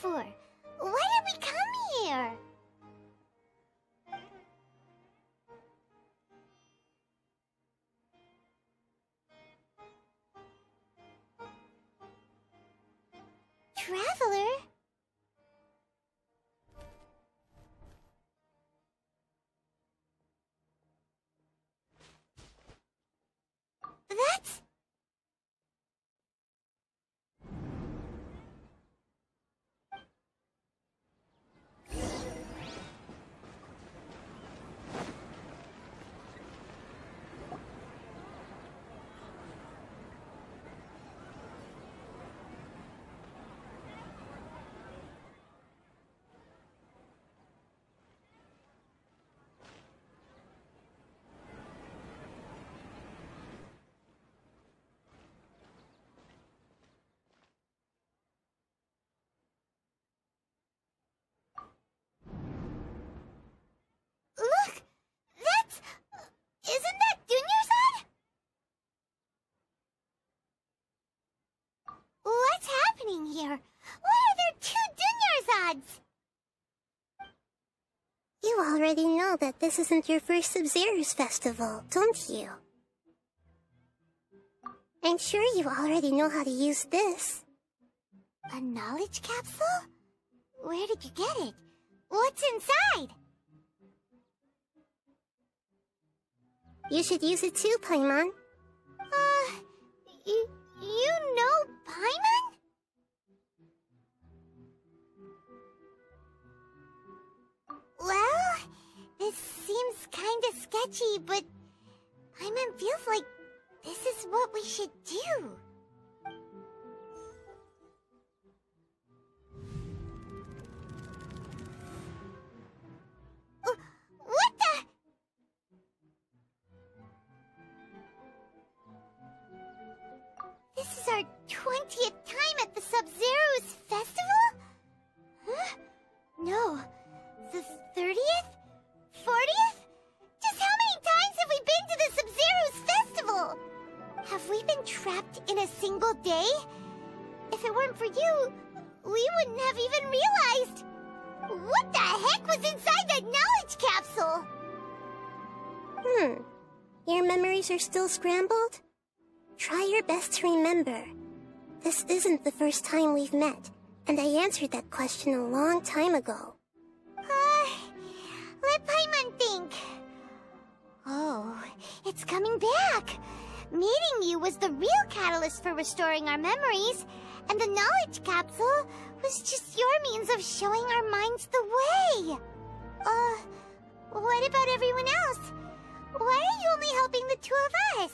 for? Why did we come here? Traveler? That's... Isn't that Dunyarzad? What's happening here? Why are there two Dunyarzads? You already know that this isn't your first Sabzeruz Festival, don't you? I'm sure you already know how to use this. A knowledge capsule? Where did you get it? What's inside? You should use it too, Paimon. You know Paimon? Well, this seems kinda sketchy, but Paimon feels like this is what we should do. This is our 20th time at the Sabzeruz Festival? Huh? No. The 30th? 40th? Just how many times have we been to the Sabzeruz Festival? Have we been trapped in a single day? If it weren't for you, we wouldn't have even realized. What the heck was inside that knowledge capsule? Your memories are still scrambled? Try your best to remember. This isn't the first time we've met, and I answered that question a long time ago. Let Paimon think. Oh, it's coming back. Meeting you was the real catalyst for restoring our memories, and the knowledge capsule was just your means of showing our minds the way. What about everyone else? Why are you only helping the two of us?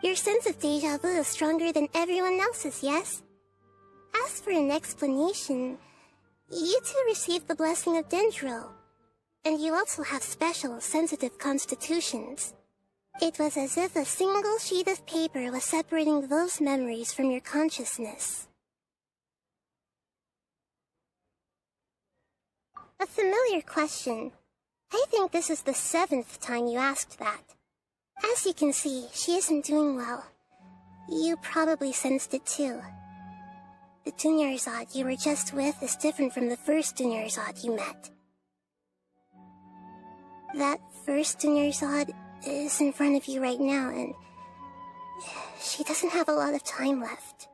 Your sense of deja vu is stronger than everyone else's, yes? As for an explanation, you two received the blessing of Dendro, and you also have special, sensitive constitutions. It was as if a single sheet of paper was separating those memories from your consciousness. A familiar question. I think this is the 7th time you asked that. As you can see, she isn't doing well. You probably sensed it too. The Dunyarzad you were just with is different from the first Dunyarzad you met. That first Dunyarzad is in front of you right now, and she doesn't have a lot of time left.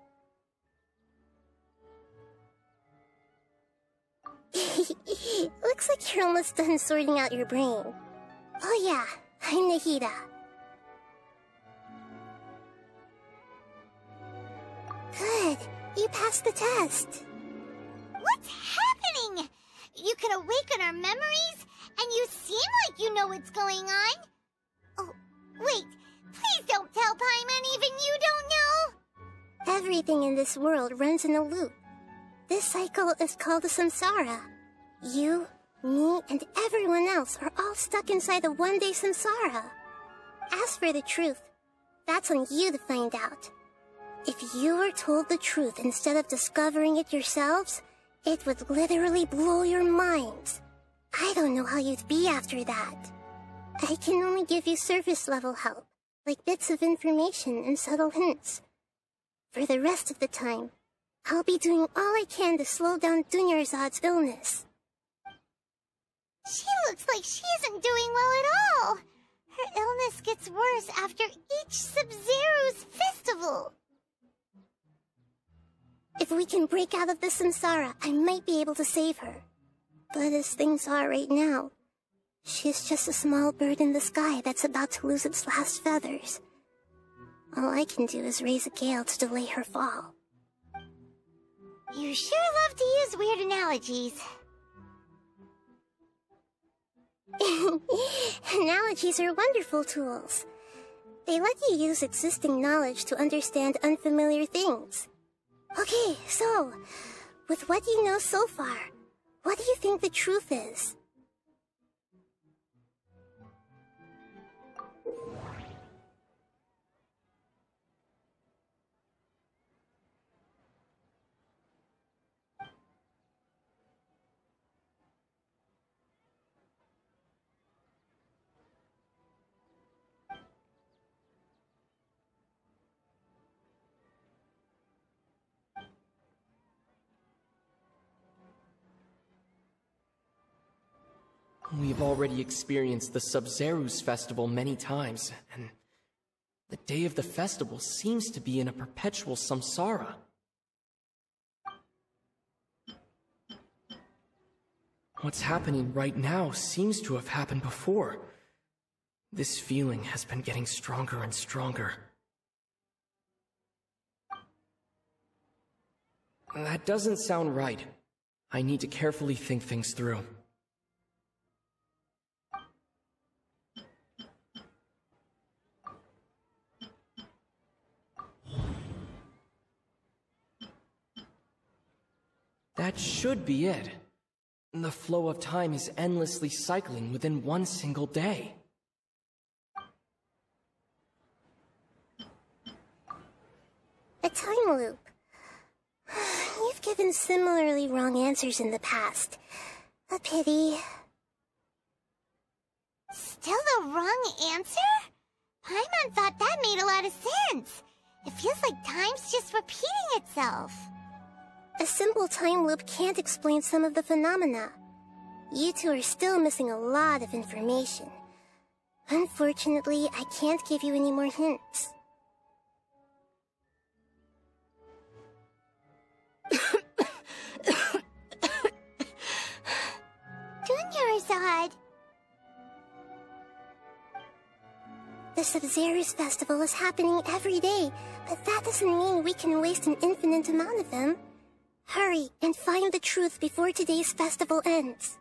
Looks like you're almost done sorting out your brain. Oh yeah, I'm Nahida. Good. You passed the test. What's happening? You can awaken our memories, and you seem like you know what's going on. Oh, wait. Please don't tell Paimon even you don't know. Everything in this world runs in a loop. This cycle is called the samsara. You, me, and everyone else are all stuck inside the one-day samsara. As for the truth, that's on you to find out. If you were told the truth instead of discovering it yourselves, it would literally blow your minds. I don't know how you'd be after that. I can only give you surface-level help, like bits of information and subtle hints. For the rest of the time, I'll be doing all I can to slow down Dunyarzad's illness. She looks like she isn't doing well at all! Her illness gets worse after each Sabzeruz Festival! If we can break out of the samsara, I might be able to save her. But as things are right now, she's just a small bird in the sky that's about to lose its last feathers. All I can do is raise a gale to delay her fall. You sure love to use weird analogies. Analogies are wonderful tools. They let you use existing knowledge to understand unfamiliar things. Okay, so, with what you know so far, what do you think the truth is? We've already experienced the Sabzeruz Festival many times, and the day of the festival seems to be in a perpetual samsara. What's happening right now seems to have happened before. This feeling has been getting stronger and stronger. That doesn't sound right. I need to carefully think things through. That should be it. The flow of time is endlessly cycling within one single day. A time loop. You've given similarly wrong answers in the past. A pity. Still the wrong answer? Paimon thought that made a lot of sense. It feels like time's just repeating itself. A simple time loop can't explain some of the phenomena. You two are still missing a lot of information. Unfortunately, I can't give you any more hints. Dunyarzad! The Sabzeruz Festival is happening every day, but that doesn't mean we can waste an infinite amount of them. Hurry and find the truth before today's festival ends.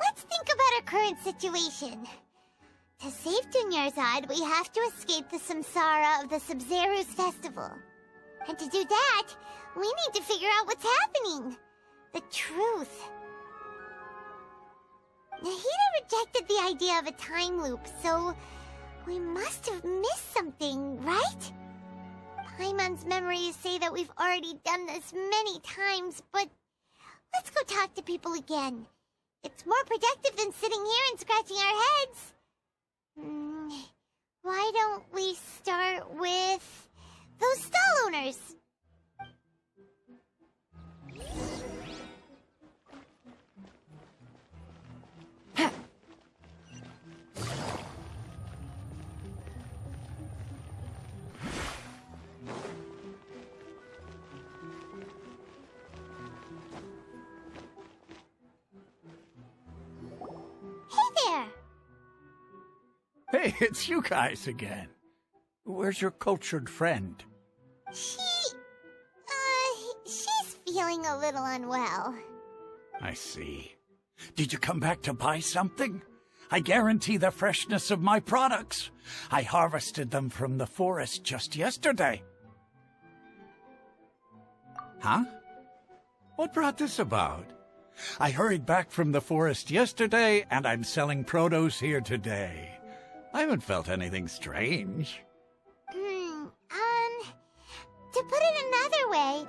Let's think about our current situation. To save Dunyarzad, we have to escape the samsara of the Sabzeruz Festival. And to do that, we need to figure out what's happening. The truth. Nahida rejected the idea of a time loop, so we must have missed something, right? Paimon's memories say that we've already done this many times, but let's go talk to people again. It's more productive than sitting here and scratching our heads. Why don't we start with those stall owners? Hey, it's you guys again. Where's your cultured friend? She's feeling a little unwell. I see. Did you come back to buy something? I guarantee the freshness of my products. I harvested them from the forest just yesterday. Huh? What brought this about? I hurried back from the forest yesterday, and I'm selling produce here today. I haven't felt anything strange. To put it another way,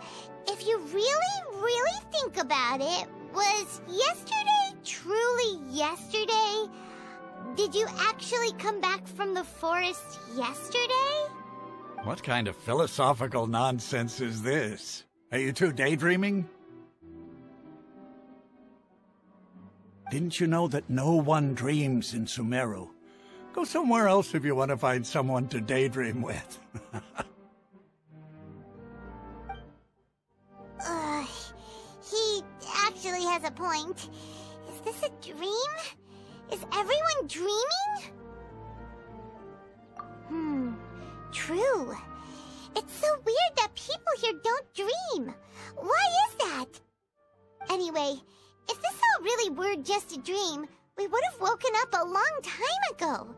if you really think about it, was yesterday truly yesterday? Did you actually come back from the forest yesterday? What kind of philosophical nonsense is this? Are you two daydreaming? Didn't you know that no one dreams in Sumeru? Go somewhere else if you want to find someone to daydream with. He actually has a point. Is this a dream? Is everyone dreaming? True. It's so weird that people here don't dream. Why is that? Anyway, if this all really were just a dream, we would have woken up a long time ago.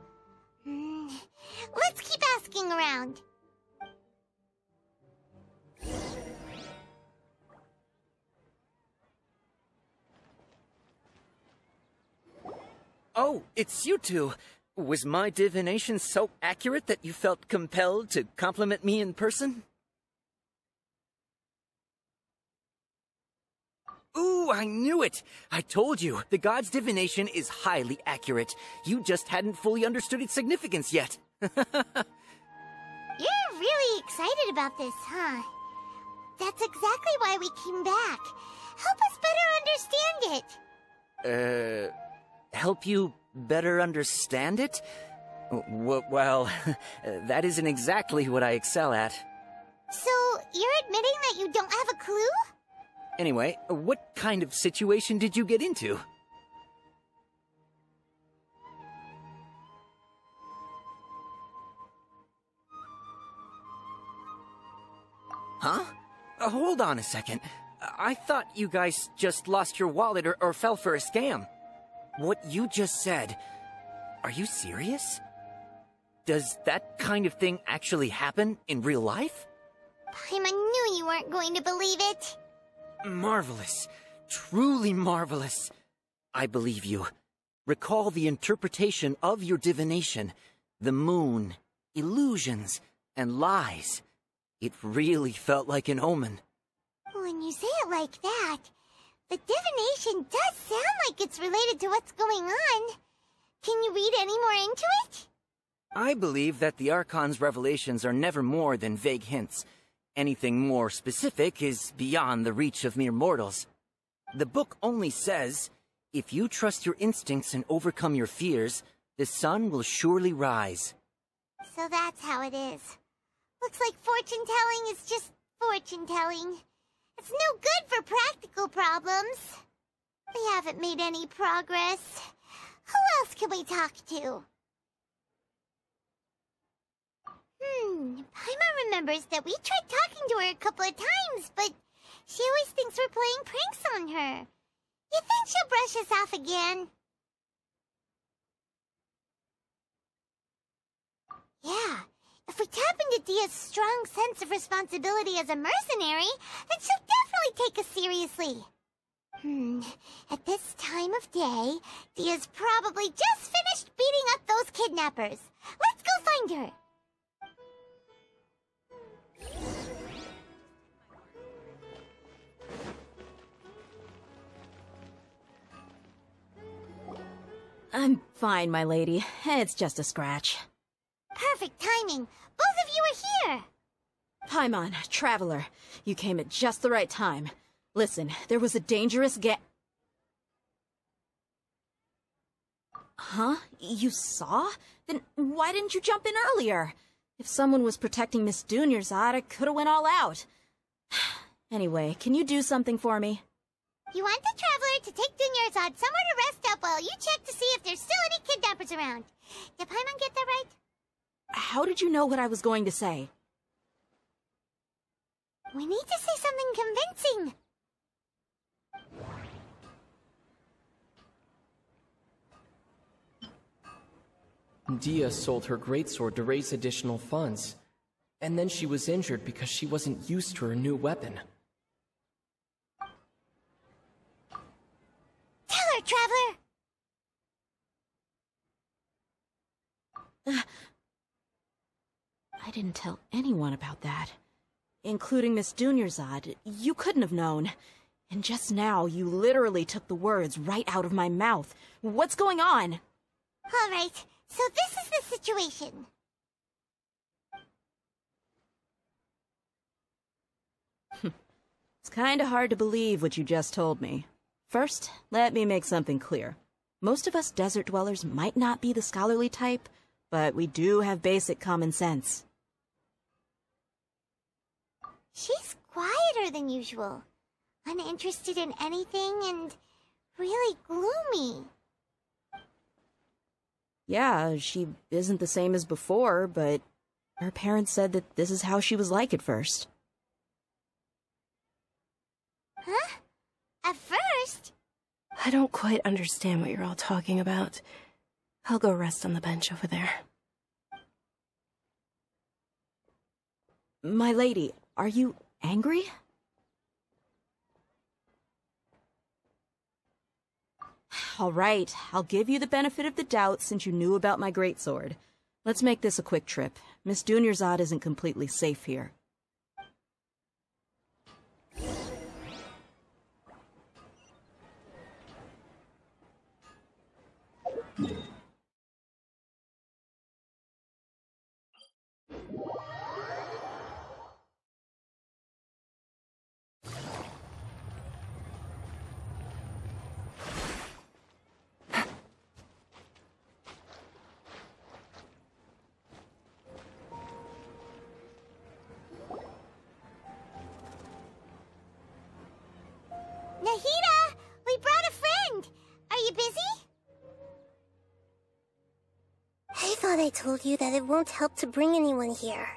Let's keep asking around. Oh, it's you two. Was my divination so accurate that you felt compelled to compliment me in person? Ooh, I knew it! I told you, the god's divination is highly accurate. You just hadn't fully understood its significance yet. You're really excited about this, huh? That's exactly why we came back. Help us better understand it. Help you better understand it? Well, that isn't exactly what I excel at. So, you're admitting that you don't have a clue? Anyway, what kind of situation did you get into? Huh? Hold on a second. I thought you guys just lost your wallet or fell for a scam. What you just said, are you serious? Does that kind of thing actually happen in real life? Paimon knew you weren't going to believe it. Marvelous. Truly marvelous. I believe you. Recall the interpretation of your divination. The moon, illusions, and lies. It really felt like an omen. When you say it like that... The divination does sound like it's related to what's going on. Can you read any more into it? I believe that the Archon's revelations are never more than vague hints. Anything more specific is beyond the reach of mere mortals. The book only says, if you trust your instincts and overcome your fears, the sun will surely rise. So that's how it is. Looks like fortune-telling is just fortune-telling. It's no good for practical problems. We haven't made any progress. Who else can we talk to? Paimon remembers that we tried talking to her a couple of times, but she always thinks we're playing pranks on her. You think she'll brush us off again? Yeah. If we tap into Dia's strong sense of responsibility as a mercenary, then she'll definitely take us seriously. At this time of day, Dia's probably just finished beating up those kidnappers. Let's go find her. I'm fine, my lady. It's just a scratch. Perfect timing! Both of you are here! Paimon, Traveler, you came at just the right time. Listen, there was a dangerous Huh? You saw? Then why didn't you jump in earlier? If someone was protecting Miss Dunyarzad, I could've went all out. Anyway, can you do something for me? You want the Traveler to take Dunyarzad somewhere to rest up while you check to see if there's still any kidnappers around. Did Paimon get that right? How did you know what I was going to say? We need to say something convincing. Dia sold her greatsword to raise additional funds, and then she was injured because she wasn't used to her new weapon. Tell her, Traveler! I didn't tell anyone about that, including Miss Dunyarzad. You couldn't have known. And just now, you literally took the words right out of my mouth. What's going on? Alright, so this is the situation. It's kinda hard to believe what you just told me. First, let me make something clear. Most of us desert dwellers might not be the scholarly type, but we do have basic common sense. She's quieter than usual, uninterested in anything, and really gloomy. Yeah, she isn't the same as before, but her parents said that this is how she was like at first. Huh? At first? I don't quite understand what you're all talking about. I'll go rest on the bench over there. My lady, are you angry? All right, I'll give you the benefit of the doubt since you knew about my greatsword. Let's make this a quick trip. Miss Dunyarzad isn't completely safe here. Nahida! We brought a friend! Are you busy? I thought I told you that it won't help to bring anyone here.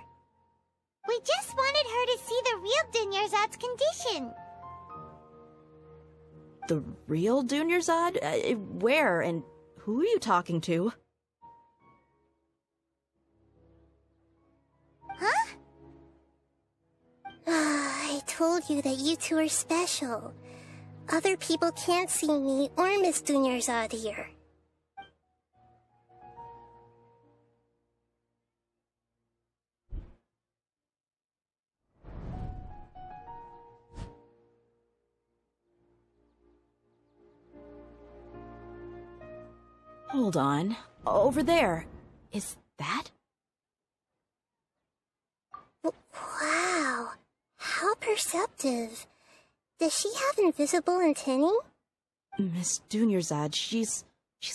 We just wanted her to see the real Dunyarzad's condition. The real Dunyarzad? Where and who are you talking to? Huh? I told you that you two are special. Other people can't see me or Miss Dunyarzad here. Hold on. Over there. Is that? Wow. How perceptive. Does she have invisible antennae? Miss Dunyarzad, she's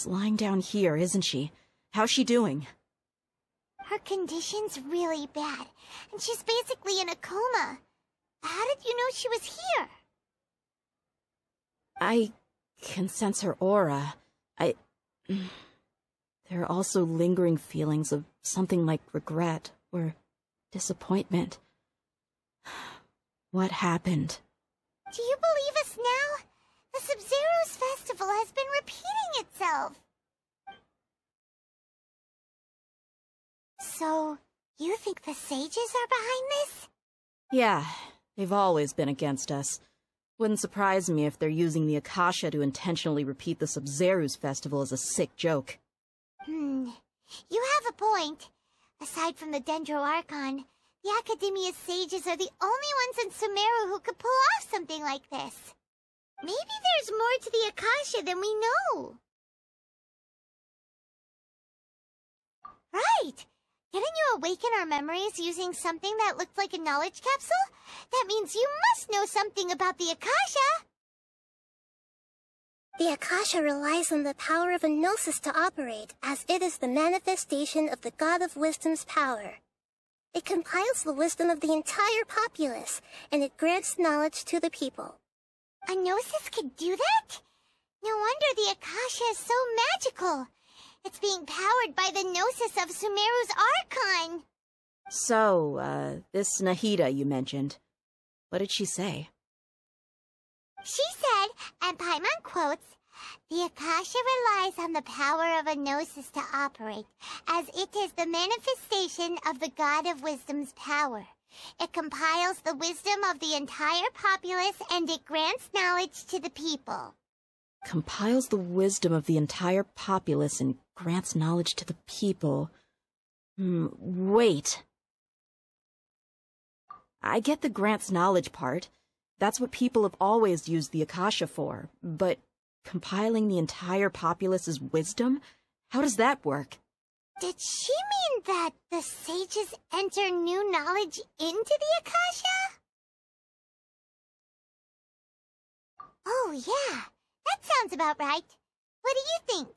lying down here, isn't she? How's she doing? Her condition's really bad, and she's basically in a coma. How did you know she was here? I can sense her aura. There are also lingering feelings of something like regret or disappointment. What happened? Do you believe us now? The Sabzeruz Festival has been repeating itself! So, you think the sages are behind this? Yeah, they've always been against us. Wouldn't surprise me if they're using the Akasha to intentionally repeat the Sabzeruz Festival as a sick joke. You have a point. Aside from the Dendro Archon, the Academia's sages are the only ones in Sumeru who could pull off something like this. Maybe there's more to the Akasha than we know. Right! Didn't you awaken our memories using something that looked like a knowledge capsule? That means you must know something about the Akasha! The Akasha relies on the power of a Gnosis to operate, as it is the manifestation of the God of Wisdom's power. It compiles the wisdom of the entire populace, and it grants knowledge to the people. A Gnosis could do that? No wonder the Akasha is so magical! It's being powered by the Gnosis of Sumeru's Archon! So, this Nahida you mentioned, what did she say? She said, and Paimon quotes, "The Akasha relies on the power of a Gnosis to operate, as it is the manifestation of the God of Wisdom's power. It compiles the wisdom of the entire populace, and it grants knowledge to the people." Compiles the wisdom of the entire populace and grants knowledge to the people. Wait. I get the grants knowledge part. That's what people have always used the Akasha for, but compiling the entire populace's wisdom? How does that work? Did she mean that the sages enter new knowledge into the Akasha? Oh, yeah. That sounds about right. What do you think?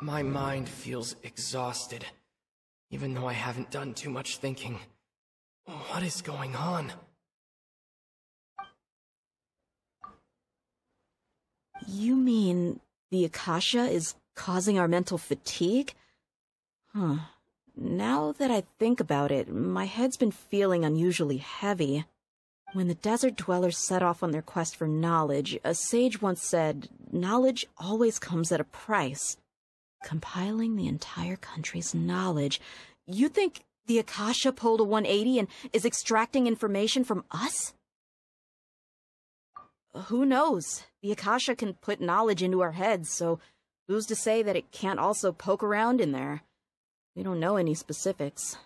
My mind feels exhausted, even though I haven't done too much thinking. What is going on? You mean the Akasha is causing our mental fatigue? Huh. Now that I think about it, my head's been feeling unusually heavy. When the desert dwellers set off on their quest for knowledge, a sage once said, "Knowledge always comes at a price." Compiling the entire country's knowledge. You think the Akasha pulled a 180 and is extracting information from us? Who knows? The Akasha can put knowledge into our heads, so who's to say that it can't also poke around in there? We don't know any specifics.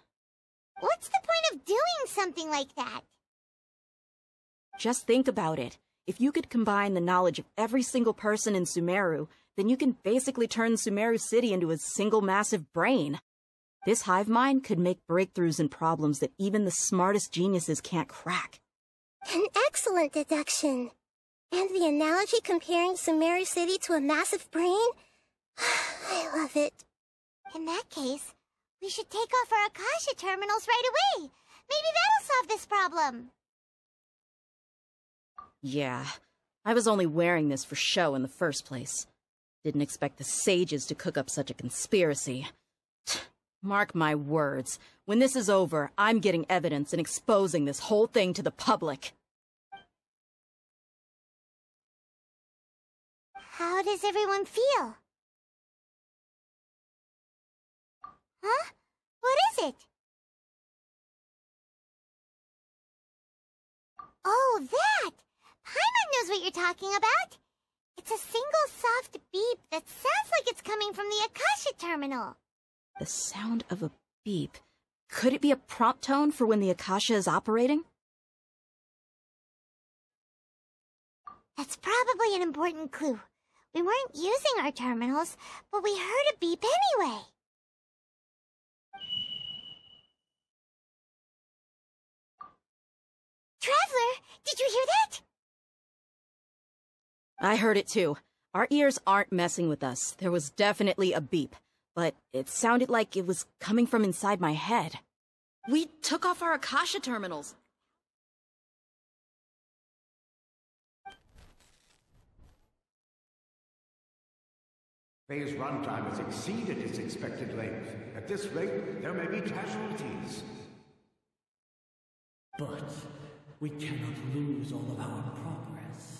What's the point of doing something like that? Just think about it. If you could combine the knowledge of every single person in Sumeru, then you can basically turn Sumeru City into a single massive brain. This hive mind could make breakthroughs in problems that even the smartest geniuses can't crack. An excellent deduction. And the analogy comparing Sumeru City to a massive brain? I love it. In that case, we should take off our Akasha terminals right away. Maybe that'll solve this problem. Yeah, I was only wearing this for show in the first place. Didn't expect the sages to cook up such a conspiracy. Mark my words, when this is over, I'm getting evidence and exposing this whole thing to the public. How does everyone feel? Huh? What is it? Oh, that! Paimon knows what you're talking about! It's a single soft beep that sounds like it's coming from the Akasha terminal. The sound of a beep. Could it be a prompt tone for when the Akasha is operating? That's probably an important clue. We weren't using our terminals, but we heard a beep anyway. Traveler, did you hear that? I heard it too. Our ears aren't messing with us. There was definitely a beep, but it sounded like it was coming from inside my head. We took off our Akasha terminals. Phase runtime has exceeded its expected length. At this rate, there may be casualties. But we cannot lose all of our progress.